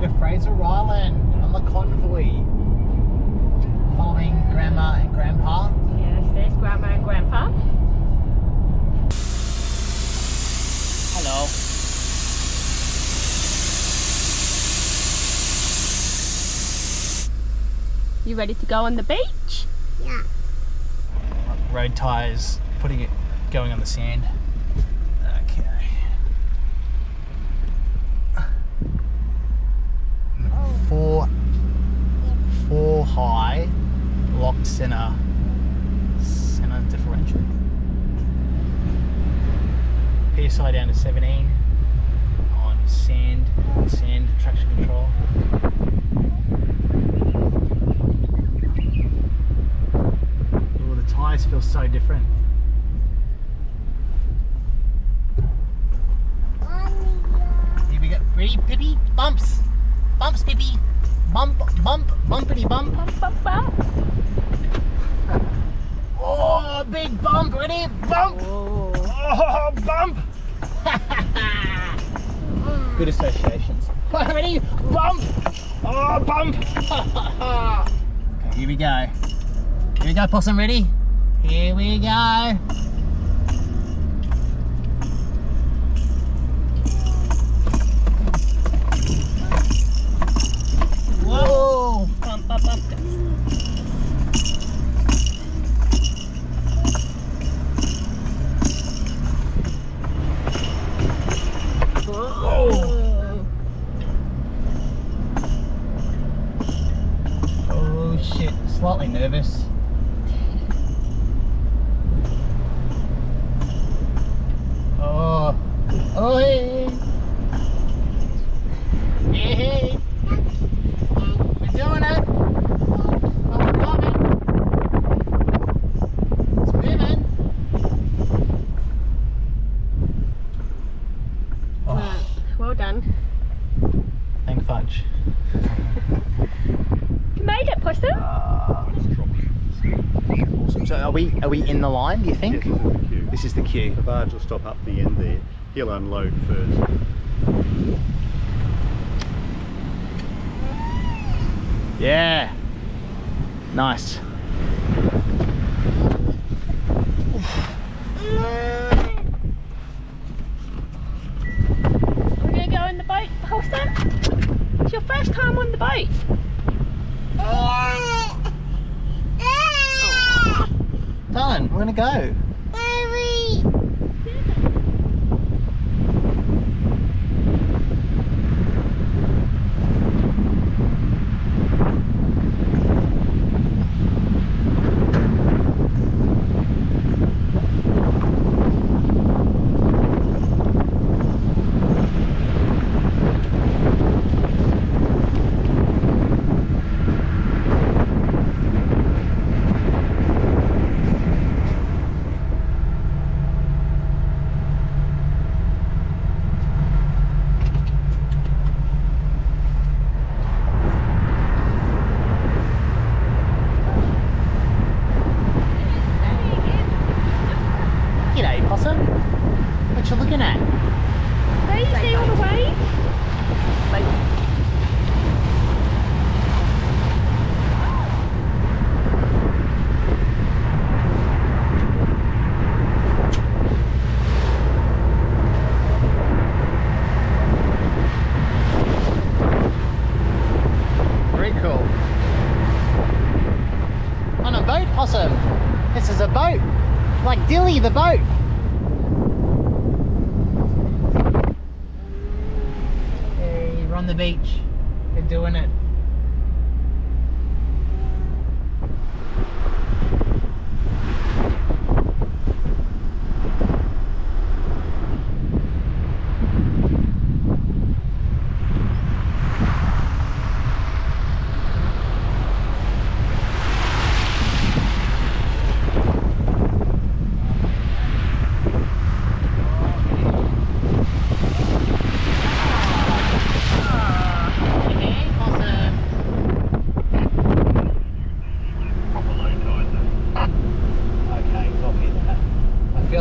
way to Fraser Island on the convoy, following Grandma and Grandpa. Yes, there's Grandma and Grandpa. Hello. You ready to go on the beach? Yeah. Road tires, putting it, going on the sand. Okay. Four high, locked center differential. PSI down to 17 on sand traction control. Oh, the tyres feel so different. Here we go. Ready, Pippi? Bumps! Bumps, Pippi! Bump, bump, bumpity bump. Bump, bump, bump. Oh, big bump. Ready? Bump! Whoa. Oh, bump! Good associations. Ready? Bump! Oh, bump! Okay, here we go. Here we go, Possum. Ready? Here we go. Slightly nervous. Oh, oh hey, hey, hey, we're doing it. Oh, we're coming. It's moving. Oh. Well done. Thank fudge. You made it, Possum. Awesome. So are we in the line, do you think? Yes, this is the queue. This is the queue. The barge will stop up the end there. He'll unload first. Yeah. Nice. We're gonna go in the boat, Possum. It's your first time on the boat. Done. We're gonna go. Mary. What you looking at? Don't you see all the waves? Very cool. On a boat, Possum. This is a boat. Like Dilly the boat. On the beach, we're doing it.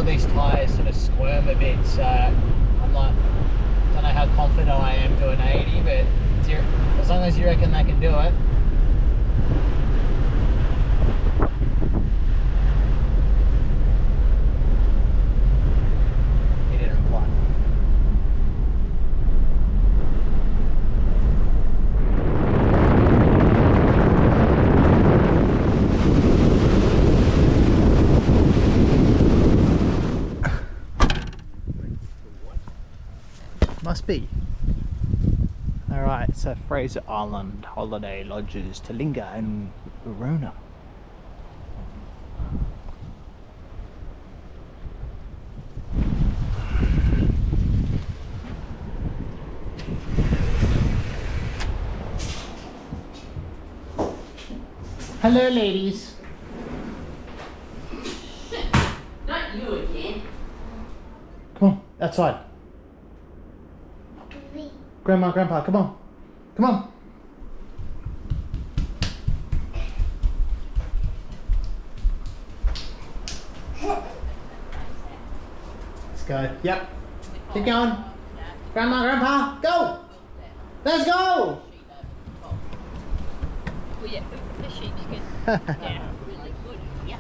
These tyres sort of squirm a bit, so I'm not, I don't know how confident I am doing 80, but as long as you reckon I can do it. Alright, so Fraser Island holiday lodges Talinga and Verona. Hello ladies. Not you again. Come on, outside. Grandma, Grandpa, come on. Come on. Let's go. Yep. Keep going. Grandma, Grandpa, go. Let's go. Well, yeah, the sheep's good. Yeah, really good. Yeah.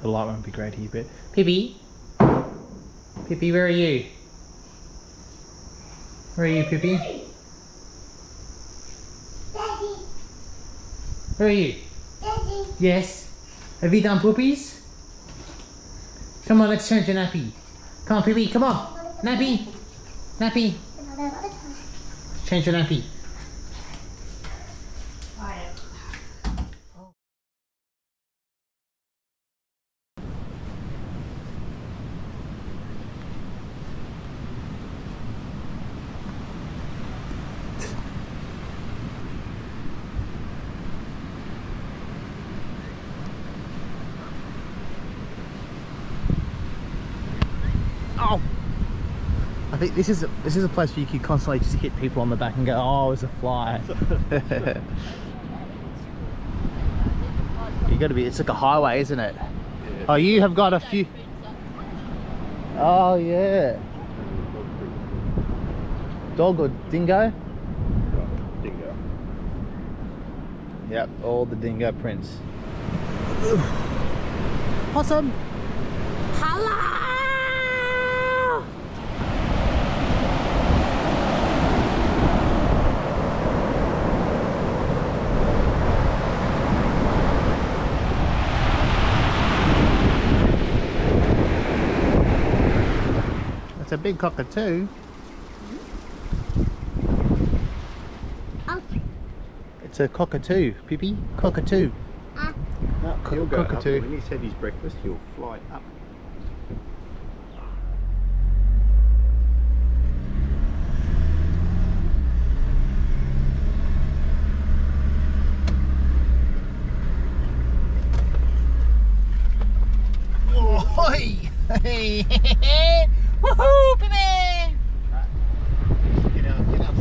The light won't be great here, but Pippi, Pippi, where are you? Where are you, Pippi? Daddy. Where are you? Daddy. Yes. Have you done poopies? Come on, let's change your nappy. Come on, Pippi, come on. Nappy, nappy. Change your nappy. I think this is a place where you could constantly just hit people on the back and go, oh, it's a fly. You got to be. It's like a highway, isn't it? Yeah. Oh, you have got a few. Oh yeah. Dog or dingo? Dingo. Yep, all the dingo prints. Possum. Hello. It's a big cockatoo. Okay. It's a cockatoo, Pippi. Cockatoo. No, he'll go cockatoo. Up. When he's had his breakfast, he'll fly up. Oh, hoi! Hey! Woohoo, baby! Right. Get out, get out.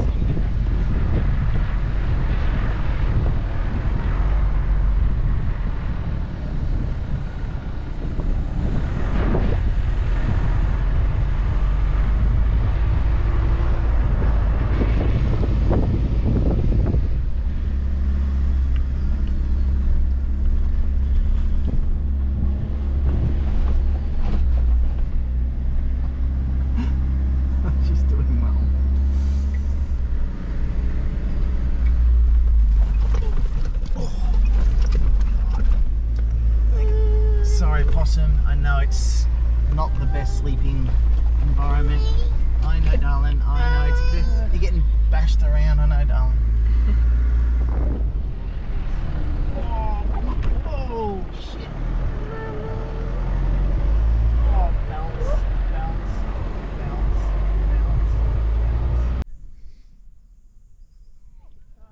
I know it's not the best sleeping environment. I know, darling. I know. It's, you're getting bashed around. I know, darling. Oh, shit. Oh, bounce, bounce, bounce, bounce.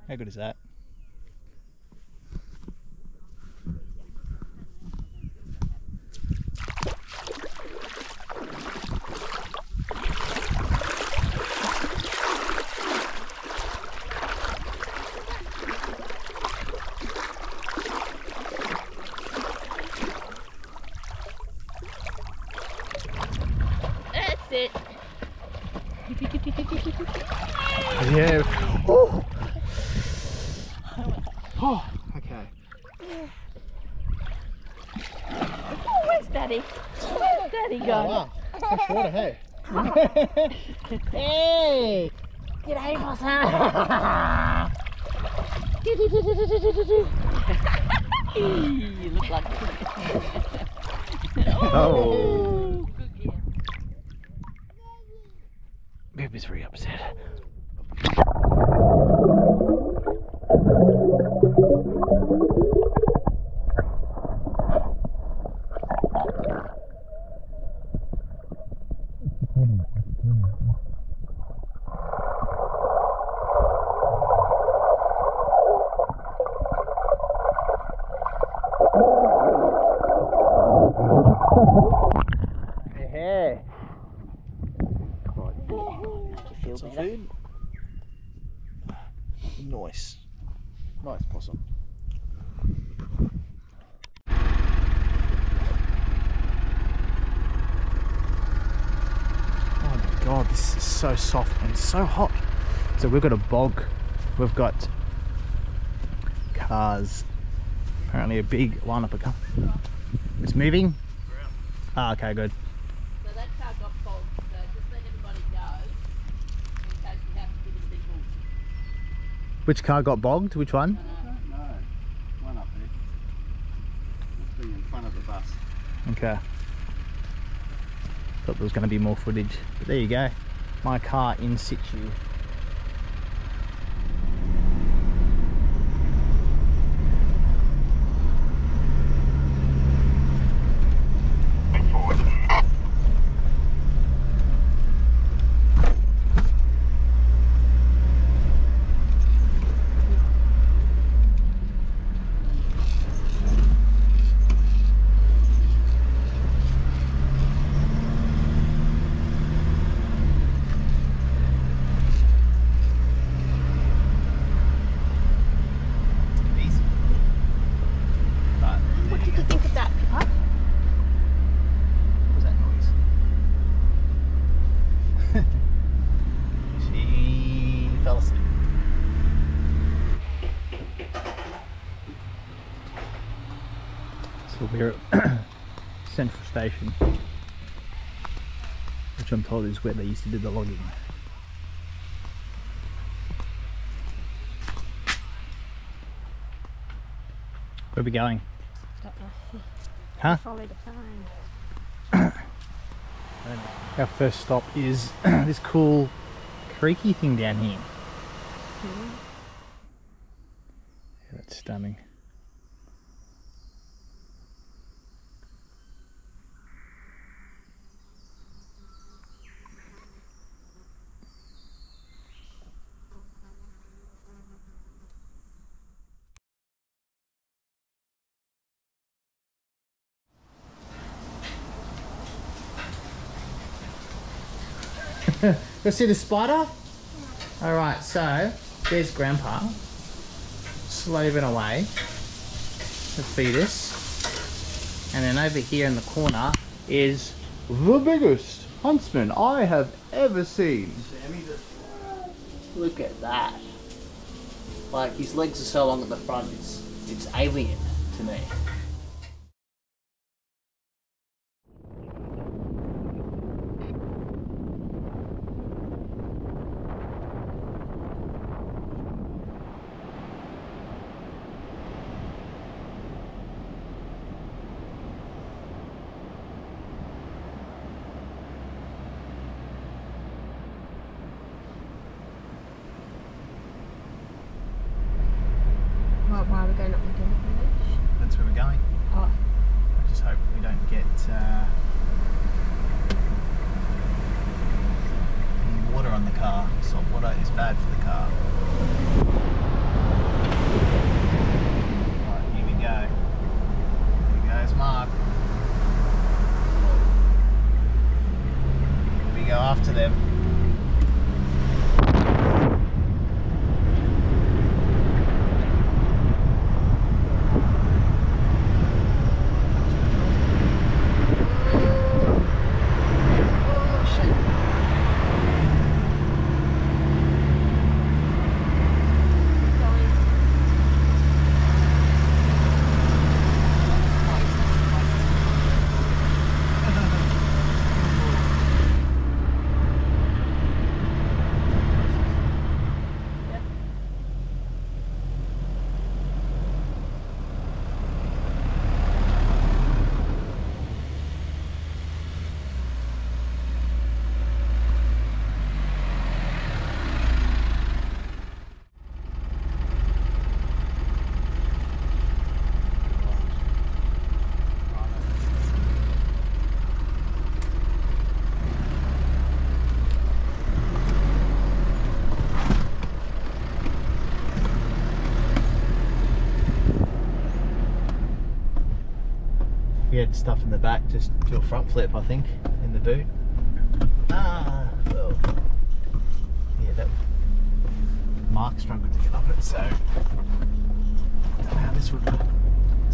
How good is that? it. Yeah. Oh. Oh, okay. Oh, where's Daddy? Where's Daddy going? Oh, wow. That's water, hey. Hey! G'day, Bossa! You look like oh! Good gear. Baby's very upset. Nice. Nice possum. Oh my god, this is so soft and so hot. So we've got a bog. We've got cars. Apparently a big line up a car. It's moving? Ah, oh, okay, good. So that car got bogged, so just let everybody go in case we have to give it a big ball. Which car got bogged? Which one? I don't know. One up there. It's been in front of the bus. Okay. Thought there was going to be more footage. But there you go. My car in situ. We're at Central Station, which I'm told is where they used to do the logging. Where are we going? Huh? Follow the sign. Our first stop is this cool creaky thing down here. Yeah, that's stunning. Go see the spider? Yeah. Alright, so there's Grandpa slaving away the fetus. And then over here in the corner is the biggest huntsman I have ever seen. Look at that. Like, his legs are so long at the front, it's alien to me. Why are we going up the village? That's where we're going. Oh. I just hope we don't get any water on the car. Salt water is bad for the car. Right, here we go. Here goes Mark. We go after them. Shit. and stuff in the back, just do a front flip I think in the boot. Ah, well, yeah, that Mark struggled to get up it, so this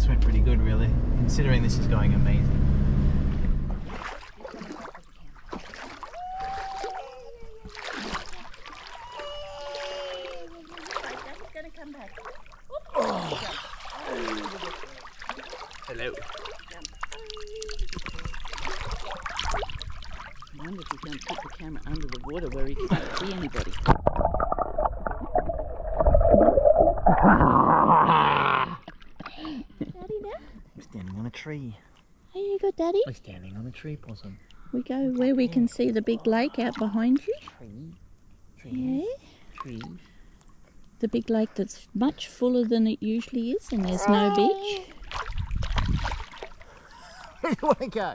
went pretty good really, considering this is going amazing. We're standing on a tree possum. We go where we can see the big lake out behind you. Tree. The big lake that's much fuller than it usually is, and there's no beach. Where do you want to go?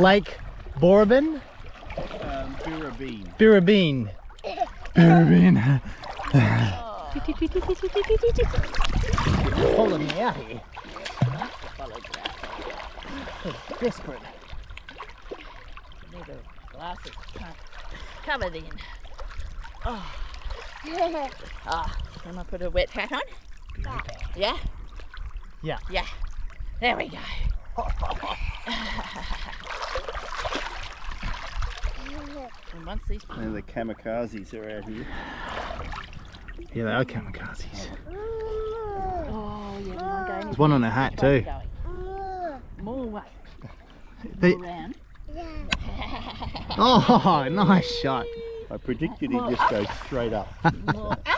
Lake Birrabeen? Birrabeen. Birrabeen. Birrabeen. Follow me out here. It's desperate. I need a glasses. Come in. Oh. Yeah. Ah, I'm gonna put a wet hat on. Yeah? Yeah. Yeah. There we go. And once these and the kamikazes are out here. Yeah, they are kamikazes. Oh, yeah, going. There's one on a hat too. More way. More round. Oh, nice shot. I predicted he'd just go straight up. More up. Oh,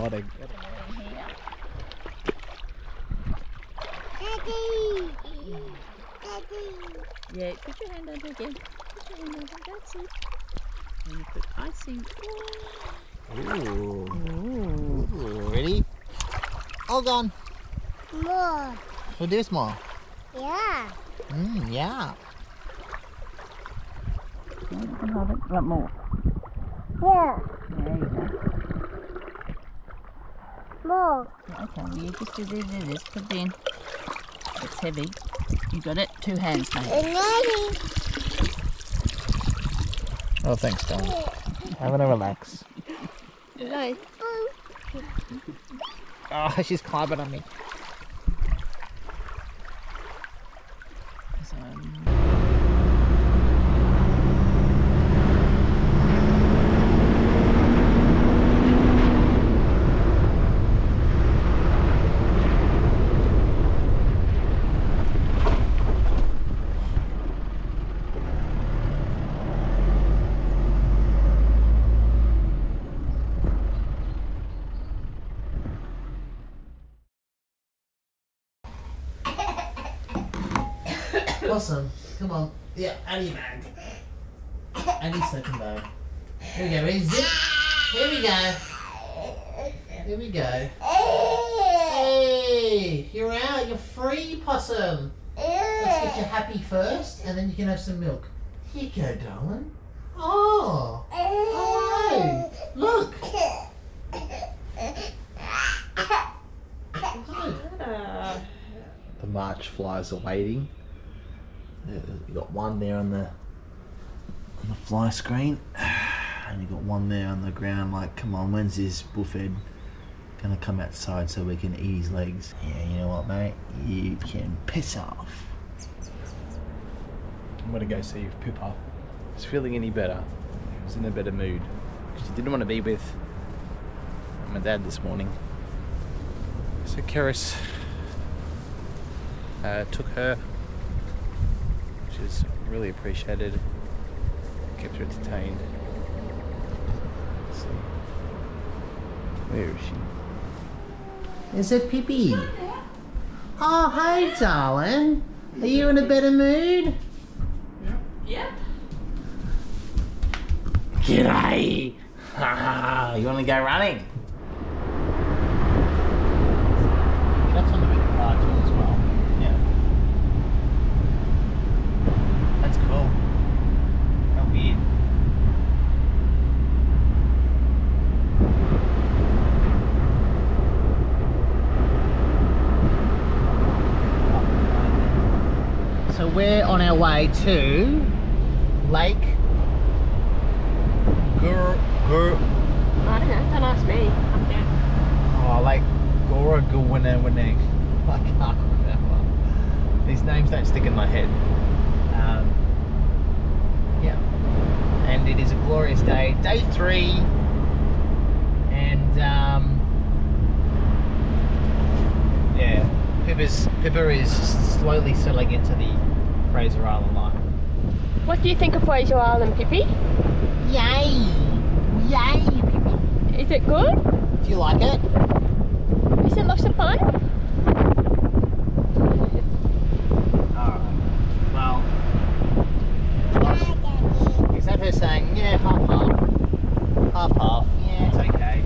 what a... Daddy! Daddy! Yeah, put your hand under again. Put your hand under, that's it. And you put icing. Ooh. Ooh. Ooh. Ready? All gone. More. We'll do some more. Yeah. Mm, yeah. You can hold it. Want more? Yeah. There you go. More. Okay, well you just do this, put it in. It's heavy. You got it? Two hands now. Oh, thanks, darling. Having a relax. Hello. Oh, she's climbing on me. Awesome. Come on. Yeah, out of your bag. Out of your sleeping bag. Here we go. Ready? Zip. Here we go. Here we go. Hey! You're out. You're free, Possum. Let's get you happy first, and then you can have some milk. Here you go, darling. Oh! Hello! Look! The March flies are waiting. You've got one there on the fly screen, and you've got one there on the ground like, come on, when's this bullhead gonna come outside so we can eat his legs? Yeah, you know what, mate? You can piss off. I'm gonna go see if Pippa is feeling any better. She was in a better mood. She didn't want to be with my dad this morning. So Keris took her, which is really appreciated. Kept her entertained. Let's see. Where is she? Is it Pippi? Oh, hey, darling. Are you in a better mood? Yep. G'day! You want to go running? That's on the bit of park as well. Yeah. That's cool. How weird. So we're on our way to Lake I don't know, don't ask me. I'm dead. Oh, Lake Garawongera. I can't remember. These names don't stick in my head. Yeah. And it is a glorious day. Day 3. And yeah. Pippa is slowly settling into the Fraser Island life. What do you think of Fraser Island, Pippi? Yay! Yay, Pippi! Is it good? Do you like it? Is it lots of fun? Alright, well... Lots. Is that her saying, yeah, half-half? Half-half, yeah, it's okay.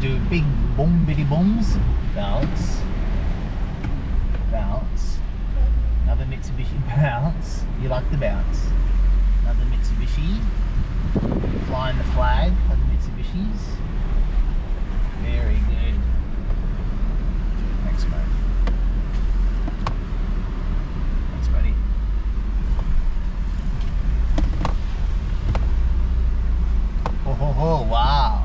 Do big boom bitty booms, bounce, bounce, another Mitsubishi bounce, you like the bounce, another Mitsubishi, flying the flag of the Mitsubishis, very good, thanks mate, thanks buddy. Ho ho ho, wow.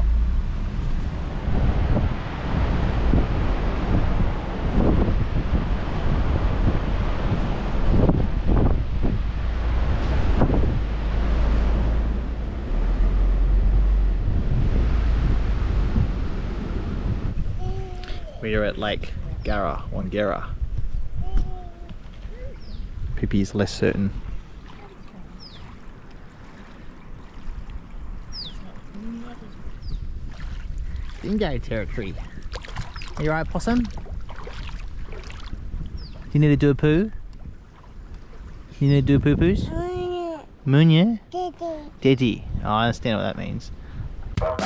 We are at Lake Garawongera. Pippi is less certain. Dingo territory. Are you right, Possum? Do you need to do a poo? You need to do poo-poos? Munya? Daddy. Oh, I understand what that means. Now is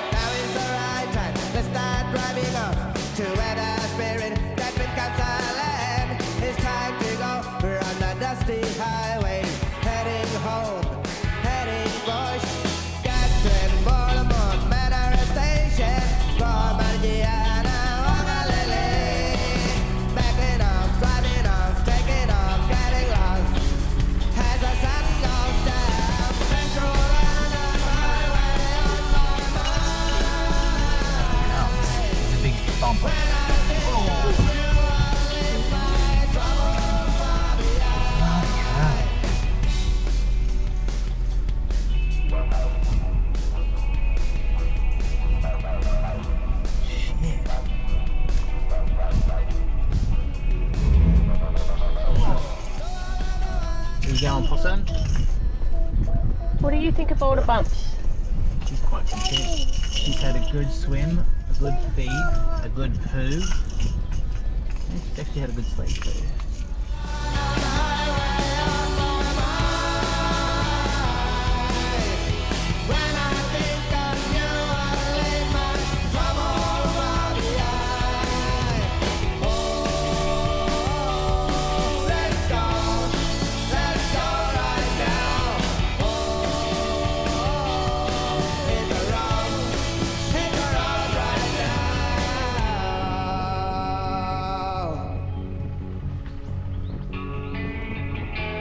right time to start driving off to where the spirit that becomes our land. It's time to go. We're on the dusty highway, heading home, heading bush. Gas and Baltimore, Manor Station, Gormandiana, Wangalele. Backing off, driving off, taking off, getting lost. As the sun goes down, Central London Highway on my mind. It's a big bumper. What do you think of all the bumps? She's quite content. She's had a good swim, a good feed, a good poo, and she's actually had a good sleep too.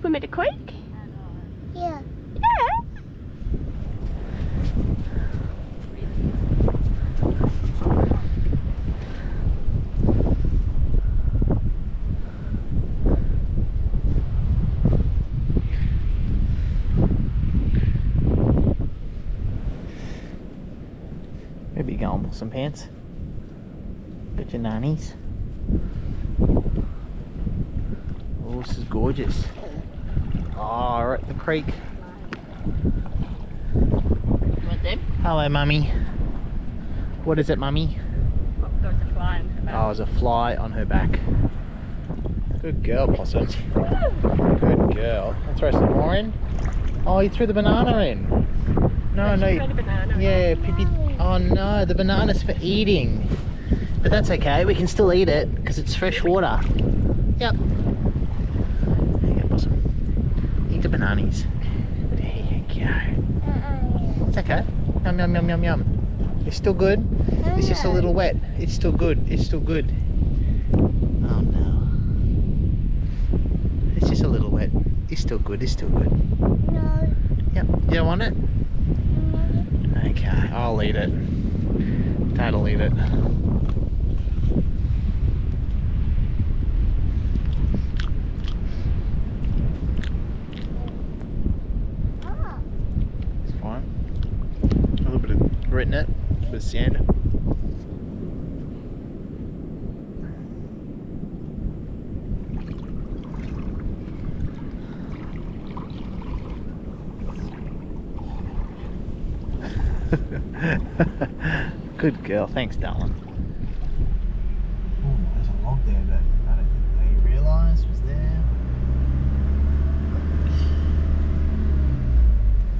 Swim at the creek? Yeah. Yeah. Maybe going with some pants. Get your nannies. Oh, this is gorgeous. Oh, we're at the creek. Hello, Mummy. What is it, Mummy? Oh, there was a fly on her back. Oh, there's a fly on her back. Good girl, Possum. Good girl. I'll throw some more in. Oh, you threw the banana in. No, no. You... Banana, yeah, right? Pippi. Oh, no, the banana's for eating. But that's okay. We can still eat it because it's fresh water. Yep. The bananas. There you go. It's okay. Yum, yum, yum, yum, yum. It's still good. It's just a little wet. It's still good. It's still good. Oh no. It's just a little wet. It's still good. It's still good. No. Yep. You don't want it? No. Okay. I'll eat it. Dad'll eat it. Written it with sand. Good girl. Thanks, darling. Ooh, there's a log there that I don't think they realised was there.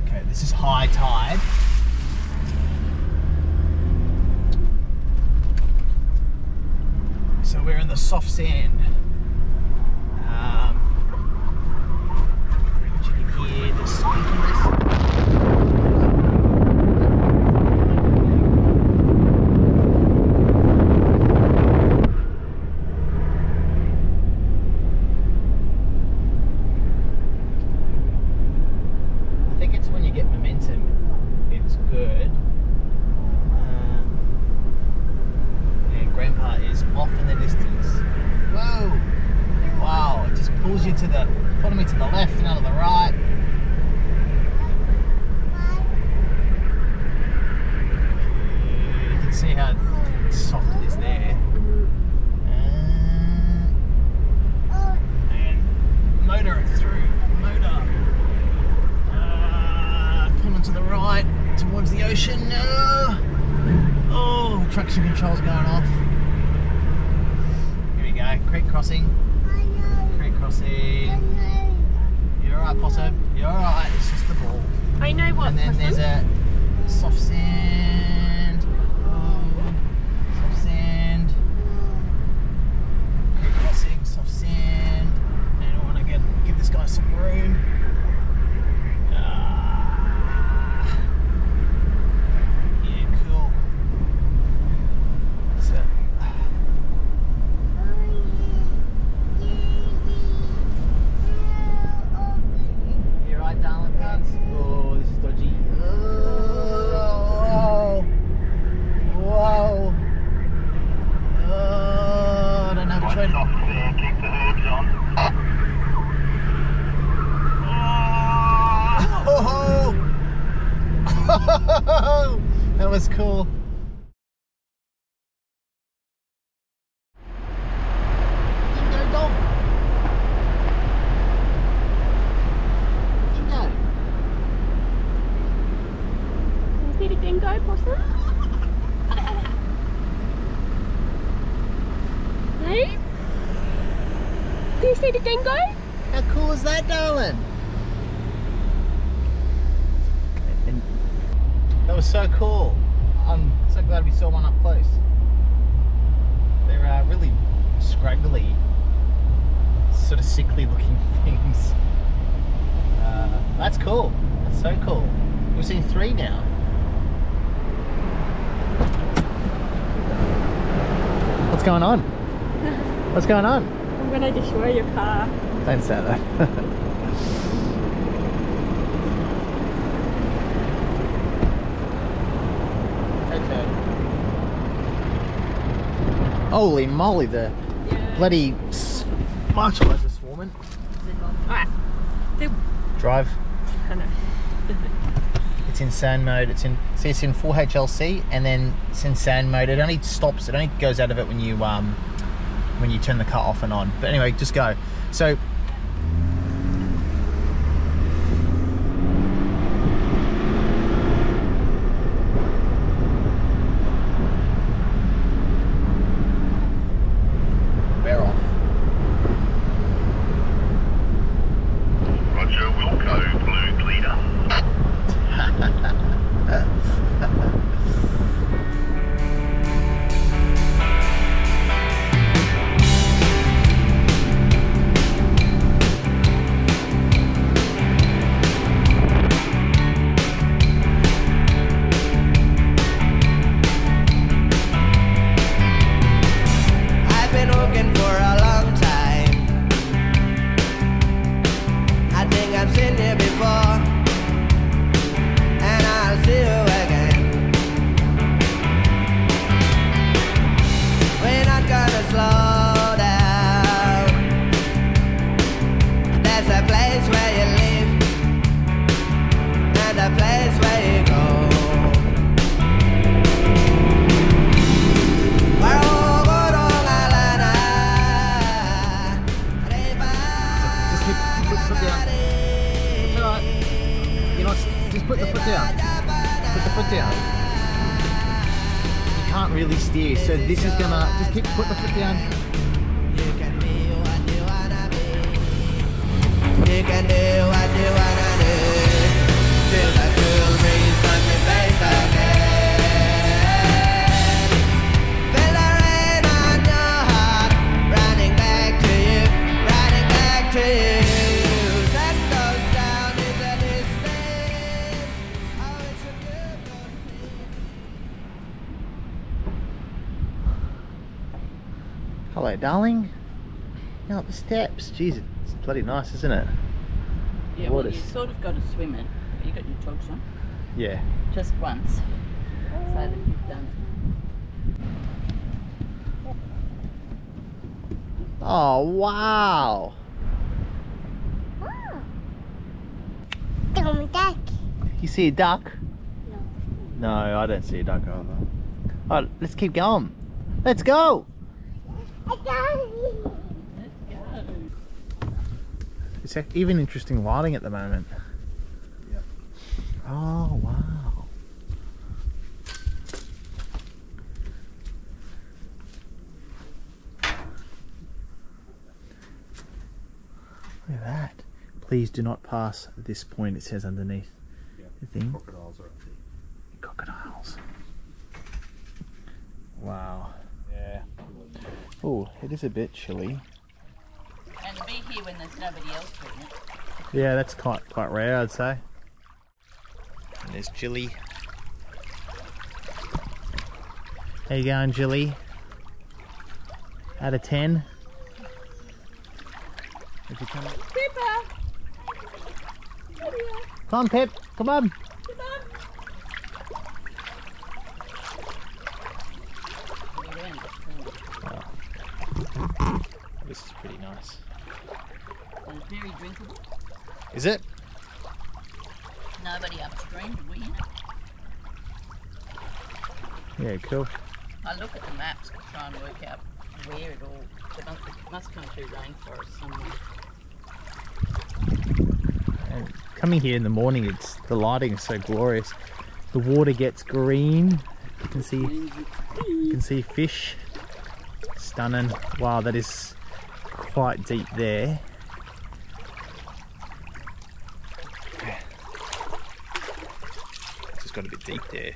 Okay, this is high tide. So we're in the soft sand. You can hear the squeakiness. That was cool. What's going on? I'm gonna destroy your car. Don't say that. Okay. Holy moly, the bloody marshmallows are swarming. Alright. Drive. I know. It's in sand mode. It's in full HLC, and then it's in sand mode. It only stops. It only goes out of it when you turn the car off and on. But anyway, just go. So down. You can't really steer, so this is gonna just keep putting the foot down. You can do what you wanna do. Feel the cool breeze on your face again. Feel the rain on your heart, running back to you, running back to you. Hello, darling. Now up the steps. Jeez, it's bloody nice, isn't it? Yeah, well, you sort of got to swim it. Have you got your togs on? Yeah. Just once. So that you've done it. Oh, wow. Wow. Duck. You see a duck? No. No, I don't see a duck either. Alright, let's keep going. Let's go! It's even interesting lighting at the moment. Yep. Oh wow. Look at that. Please do not pass this point, it says underneath the thing. Crocodiles are up there. Crocodiles. Wow. Yeah. Oh, it is a bit chilly. And be here when there's nobody else doing it. Yeah, that's quite rare, I'd say. And there's Jilly. How you going, Jilly? Out of 10? Did you come? Pippa! Come on, Pip! Come on! Come on! This is pretty nice. It's very drinkable. Is it? Nobody upstream, did we in it? Yeah, cool. I look at the maps to try and work out where it all... It must come through rainforest somewhere. And coming here in the morning, it's the lighting is so glorious. The water gets green. You can see fish. Stunning. Wow, that is... quite deep there. It's just got a bit deep there.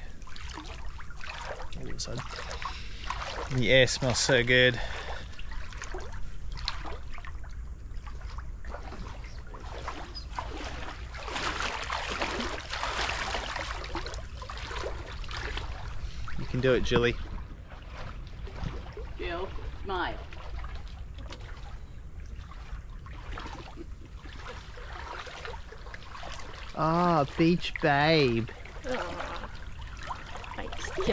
The air smells so good. You can do it, Jilly. Jill, smile. Ah, oh, beach babe. Oh, thanks, Joe. So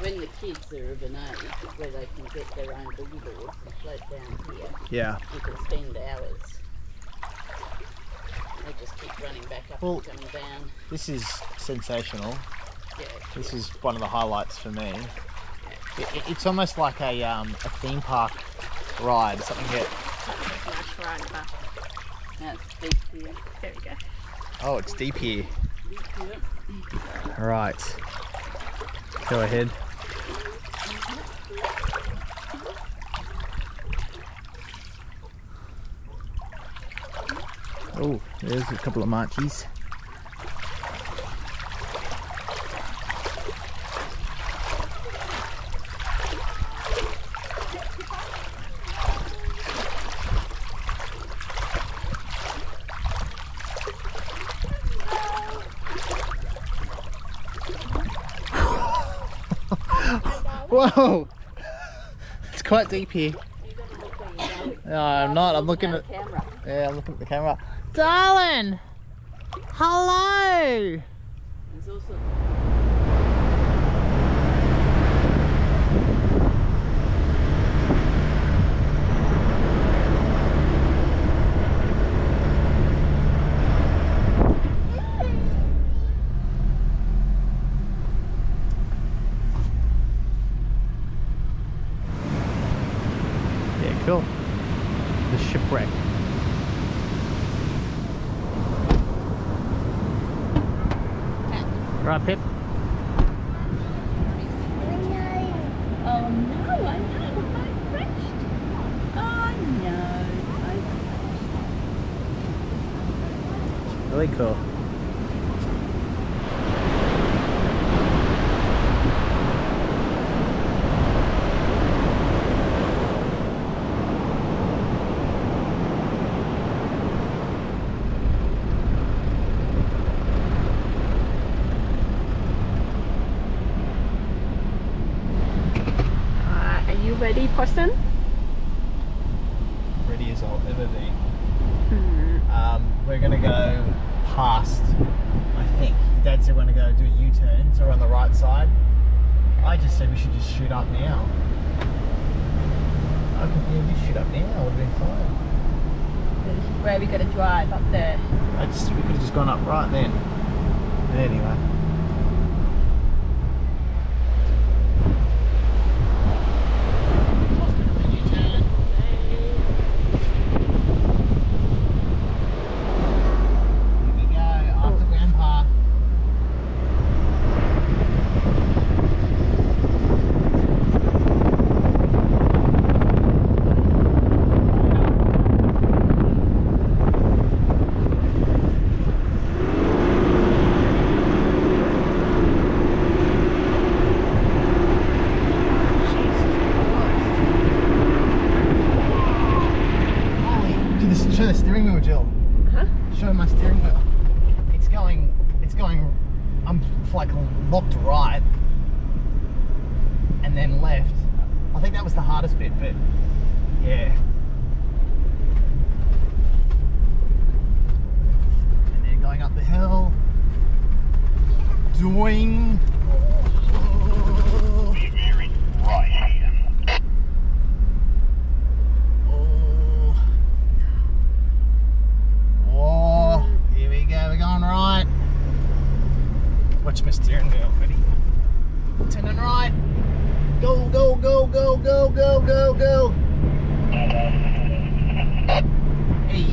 when the kids are of an age where they can get their own boogie boards and float down here, yeah, you can spend hours. They just keep running back up and coming down. This is sensational. Yeah, this is one of the highlights for me. It's almost like a theme park ride, something that... Nice ride, but no, it's deep here. There we go. Oh, it's deep here. All right. Go ahead. Oh, there's a couple of marchies. Whoa! It's quite deep here. No, I'm not. I'm looking at. Yeah, I'm looking at the camera. Darling, hello. Cool. the shipwreck. Right, Pip? Really cool. Are you ready, Preston? Ready as I'll ever be. We're gonna go past, I think. Dad said we're gonna go do a U-turn, so we're on the right side. I just said we should just shoot up now. Yeah, we shoot up now, would have been fine. Where we gotta drive up there. We could have just gone up right then. Anyway. Show the steering wheel, Jill. Huh? Show my steering wheel. It's going. I'm like locked right, and then left. I think that was the hardest bit, but yeah. And then going up the hill, doing. Watch my steering wheel, buddy. Turning right. Go, go, go, go, go, go, go, go. Hey,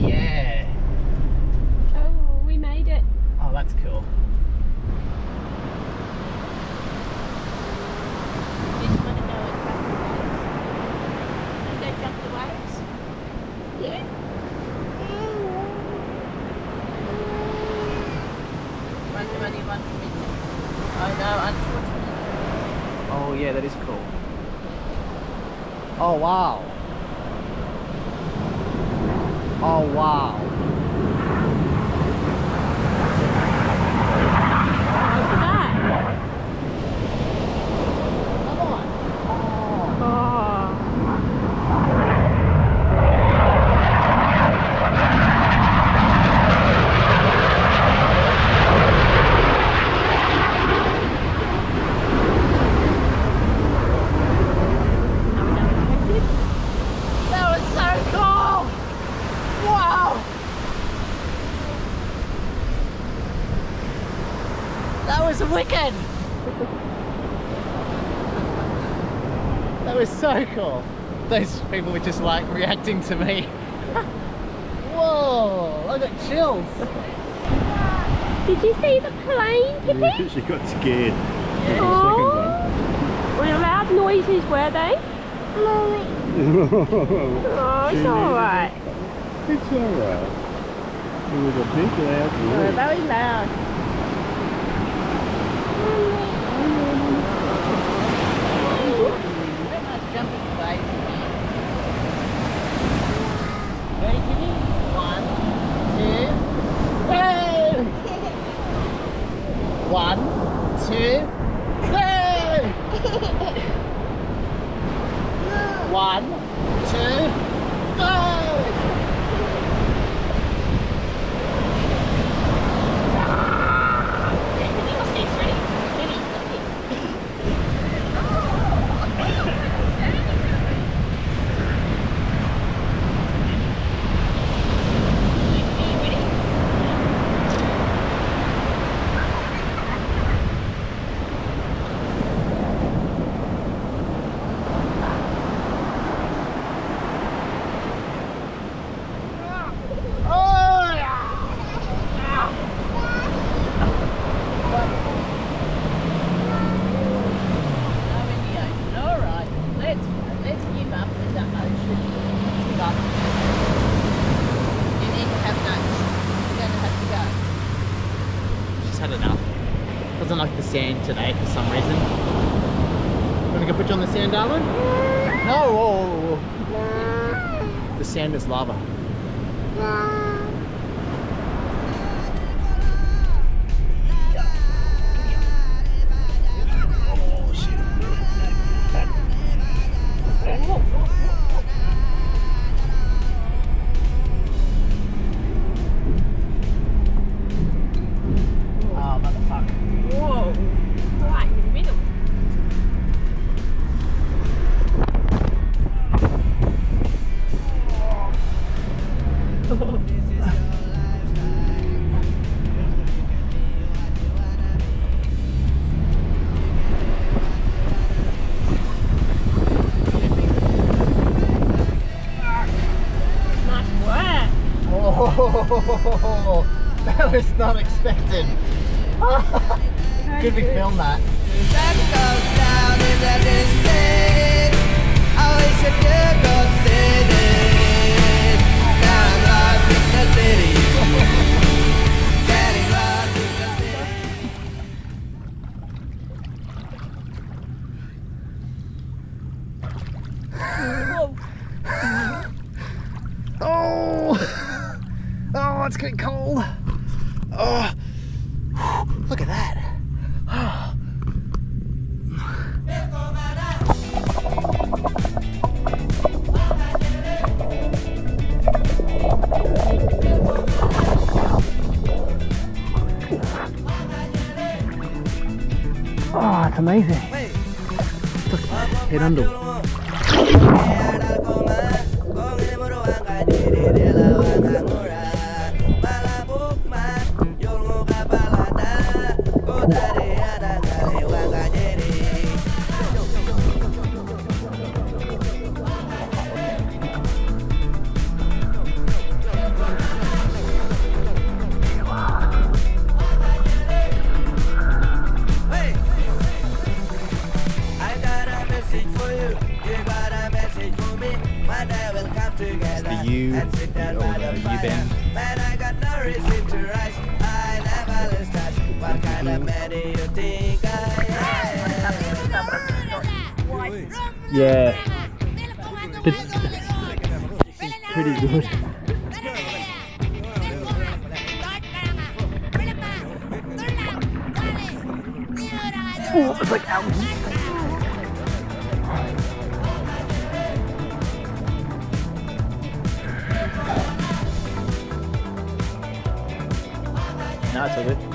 yeah. Oh, we made it. Oh, that's cool. Did you want to go and jump the waves? And go jump the waves? Yeah. Oh yeah, that is cool. Oh wow. Oh wow. Wicked! That was so cool. Those people were just like reacting to me. Whoa, I got chills. Did you see the plane, Pippi? She got scared. Oh, well, loud noises were they? Oh, it's alright. It's alright. It was a big loud noise. Oh, very loud. One, two, three! One, two, go! like the sand today for some reason. You wanna go put you on the sand, darling? No! Oh, oh, oh. The sand is lava. Oh, that was not expected. Could we film that? Sun goes down in the distance. I wish I could go sit in. Now I'm lost in the city. Getting lost in the city. Oh! Oh, it's getting cold. Oh, look at that. Oh. Oh, it's amazing. Look at that, head under. Yeah, this is pretty good. Oh, it's like out. That's all good.